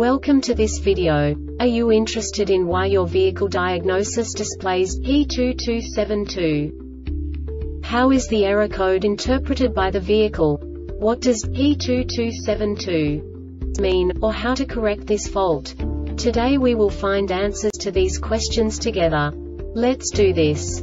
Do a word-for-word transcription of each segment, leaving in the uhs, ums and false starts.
Welcome to this video. Are you interested in why your vehicle diagnosis displays P two two seven two? How is the error code interpreted by the vehicle? What does P two two seven two mean, or how to correct this fault? Today we will find answers to these questions together. Let's do this.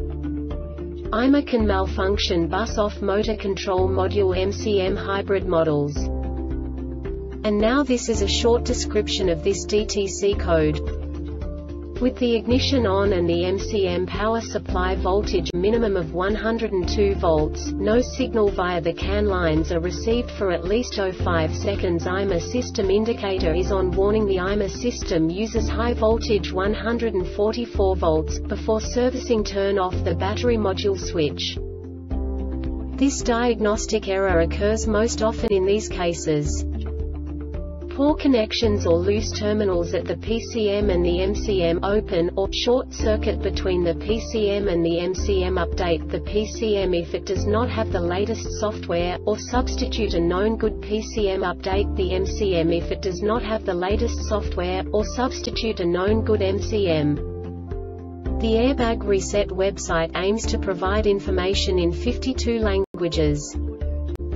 I M A can malfunction bus-off motor control module M C M hybrid models. And now this is a short description of this D T C code. With the ignition on and the M C M power supply voltage minimum of one hundred two volts, no signal via the C A N lines are received for at least zero point five seconds. I M A system indicator is on. Warning: the I M A system uses high voltage one hundred forty-four volts, before servicing. Turn off the battery module switch. This diagnostic error occurs most often in these cases: poor connections or loose terminals at the P C M and the M C M, open or short circuit between the P C M and the M C M. Update the P C M if it does not have the latest software, or substitute a known good P C M. Update the M C M if it does not have the latest software, or substitute a known good M C M. The Airbag Reset website aims to provide information in fifty-two languages.